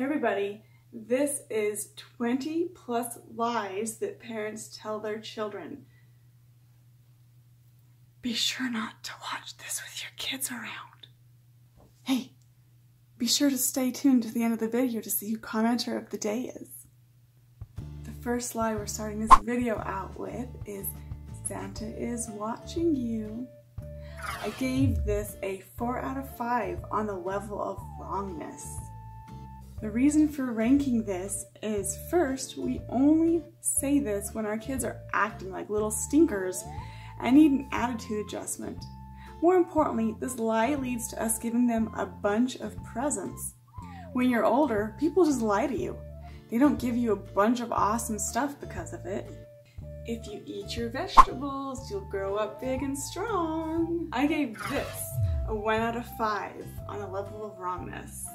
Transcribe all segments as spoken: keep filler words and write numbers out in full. Hey everybody, this is twenty plus lies that parents tell their children. Be sure not to watch this with your kids around. Hey, be sure to stay tuned to the end of the video to see who commenter of the day is. The first lie we're starting this video out with is Santa is watching you. I gave this a four out of five on the level of wrongness. The reason for ranking this is, first, we only say this when our kids are acting like little stinkers and need an attitude adjustment. More importantly, this lie leads to us giving them a bunch of presents. When you're older, people just lie to you. They don't give you a bunch of awesome stuff because of it. If you eat your vegetables, you'll grow up big and strong. I gave this a one out of five on the level of wrongness.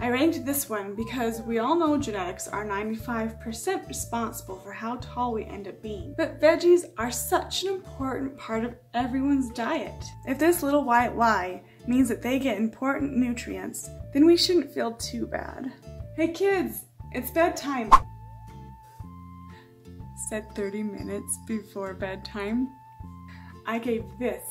I ranked this one because we all know genetics are ninety-five percent responsible for how tall we end up being, but veggies are such an important part of everyone's diet. If this little white lie means that they get important nutrients, then we shouldn't feel too bad. Hey kids, it's bedtime. Said thirty minutes before bedtime. I gave this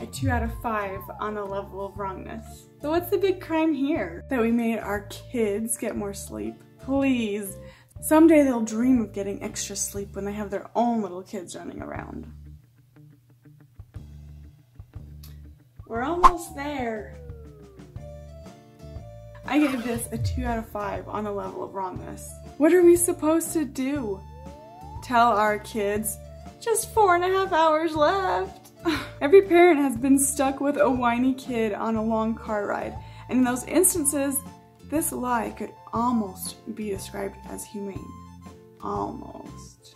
a two out of five on the level of wrongness. So what's the big crime here? That we made our kids get more sleep? Please. Someday they'll dream of getting extra sleep when they have their own little kids running around. We're almost there. I gave this a two out of five on the level of wrongness. What are we supposed to do? Tell our kids, just four and a half hours left. Every parent has been stuck with a whiny kid on a long car ride, and in those instances, this lie could almost be described as humane. Almost.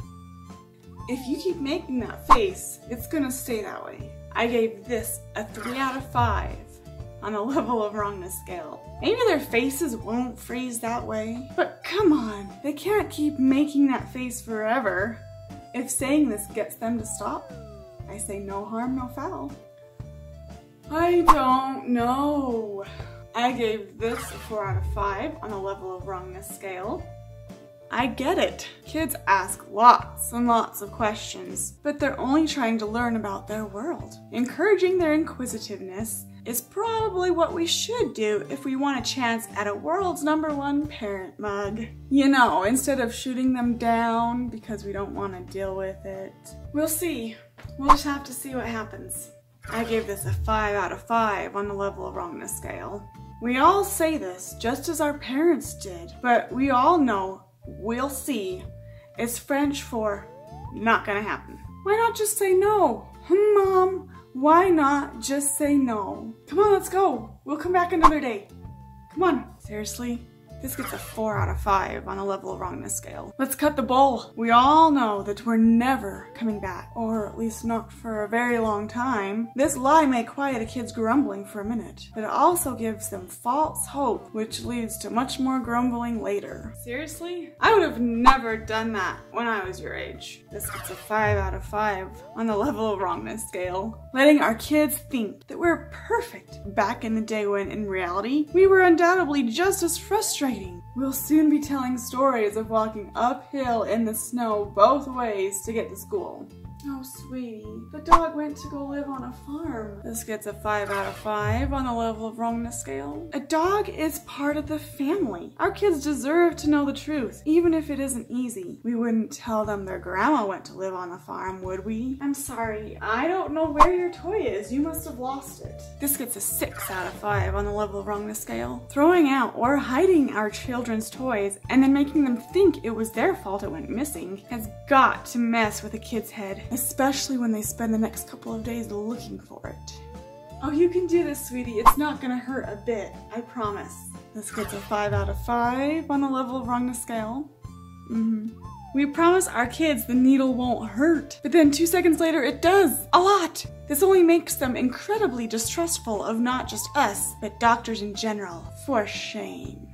If you keep making that face, it's gonna stay that way. I gave this a three out of five on the level of wrongness scale. Maybe their faces won't freeze that way, but come on, they can't keep making that face forever. If saying this gets them to stop, I say no harm, no foul. I don't know. I gave this a four out of five on the level of wrongness scale. I get it. Kids ask lots and lots of questions, but they're only trying to learn about their world. Encouraging their inquisitiveness is probably what we should do if we want a chance at a world's number one parent mug. You know, instead of shooting them down because we don't want to deal with it. We'll see. We'll just have to see what happens. I gave this a five out of five on the level of wrongness scale. We all say this just as our parents did, but we all know we'll see is French for not gonna happen. Why not just say no? Hmm, Mom. Why not just say no? Come on, let's go. We'll come back another day. Come on. Seriously? This gets a four out of five on a level of wrongness scale. Let's cut the bull. We all know that we're never coming back, or at least not for a very long time. This lie may quiet a kid's grumbling for a minute, but it also gives them false hope, which leads to much more grumbling later. Seriously? I would have never done that when I was your age. This gets a five out of five on the level of wrongness scale. Letting our kids think that we're perfect back in the day when, in reality, we were undoubtedly just as frustrated. We'll soon be telling stories of walking uphill in the snow both ways to get to school. Oh, sweetie, the dog went to go live on a farm. This gets a five out of five on the level of wrongness scale. A dog is part of the family. Our kids deserve to know the truth, even if it isn't easy. We wouldn't tell them their grandma went to live on the farm, would we? I'm sorry, I don't know where your toy is. You must have lost it. This gets a six out of five on the level of wrongness scale. Throwing out or hiding our children's toys and then making them think it was their fault it went missing has got to mess with a kid's head. Especially when they spend the next couple of days looking for it. Oh, you can do this, sweetie. It's not gonna hurt a bit. I promise. This gets a five out of five on the level of wrongness scale. Mm-hmm. We promise our kids the needle won't hurt, but then two seconds later it does. A lot. This only makes them incredibly distrustful of not just us, but doctors in general. For shame.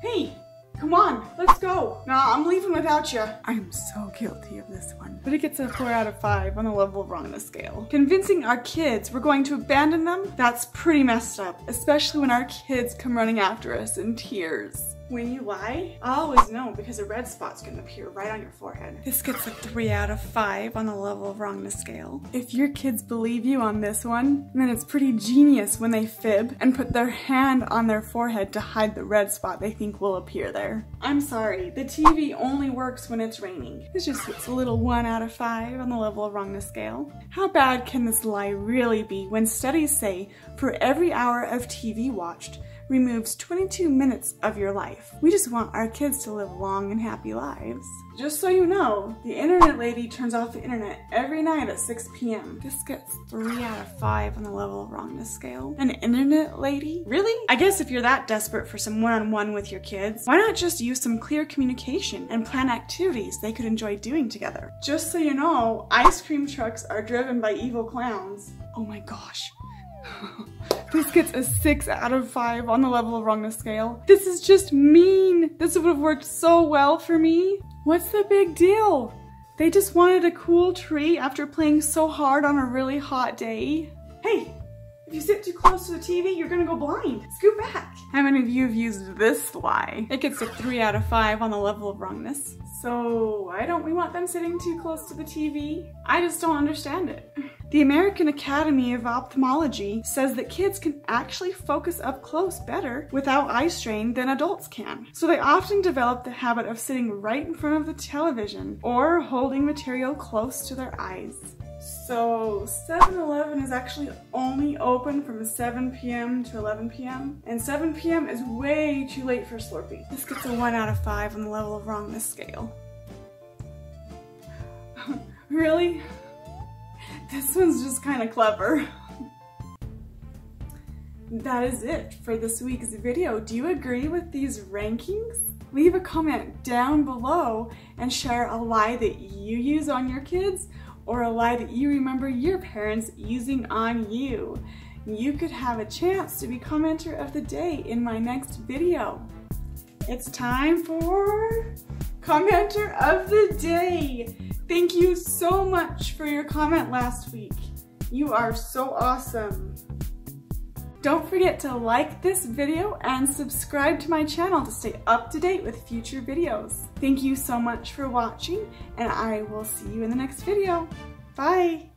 Hey! Come on, let's go. Nah, I'm leaving without you. I'm so guilty of this one. But it gets a four out of five on the level of wrongness scale. Convincing our kids we're going to abandon them, that's pretty messed up, especially when our kids come running after us in tears. When you lie, I always know because a red spot's gonna appear right on your forehead. This gets a three out of five on the level of wrongness scale. If your kids believe you on this one, then it's pretty genius when they fib and put their hand on their forehead to hide the red spot they think will appear there. I'm sorry, the T V only works when it's raining. This just gets a little one out of five on the level of wrongness scale. How bad can this lie really be when studies say for every hour of T V watched, removes twenty-two minutes of your life. We just want our kids to live long and happy lives. Just so you know, the internet lady turns off the internet every night at six p m This gets three out of five on the level of wrongness scale. An internet lady? Really? I guess if you're that desperate for some one-on-one with your kids, why not just use some clear communication and plan activities they could enjoy doing together? Just so you know, ice cream trucks are driven by evil clowns. Oh my gosh. This gets a six out of five on the level of wrongness scale. This is just mean. This would have worked so well for me. What's the big deal? They just wanted a cool treat after playing so hard on a really hot day. Hey, if you sit too close to the T V, you're gonna go blind. Scoot back. How many of you have used this lie? It gets a three out of five on the level of wrongness. So why don't we want them sitting too close to the T V? I just don't understand it. The American Academy of Ophthalmology says that kids can actually focus up close better without eye strain than adults can. So they often develop the habit of sitting right in front of the television or holding material close to their eyes. So seven eleven is actually only open from seven p m to eleven p m and seven p m is way too late for Slurpee. This gets a one out of five on the level of wrongness scale. Really? This one's just kind of clever. That is it for this week's video. Do you agree with these rankings? Leave a comment down below and share a lie that you use on your kids or a lie that you remember your parents using on you. You could have a chance to be commenter of the day in my next video. It's time for commenter of the day. Thank you so much for your comment last week. You are so awesome. Don't forget to like this video and subscribe to my channel to stay up to date with future videos. Thank you so much for watching, and I will see you in the next video. Bye.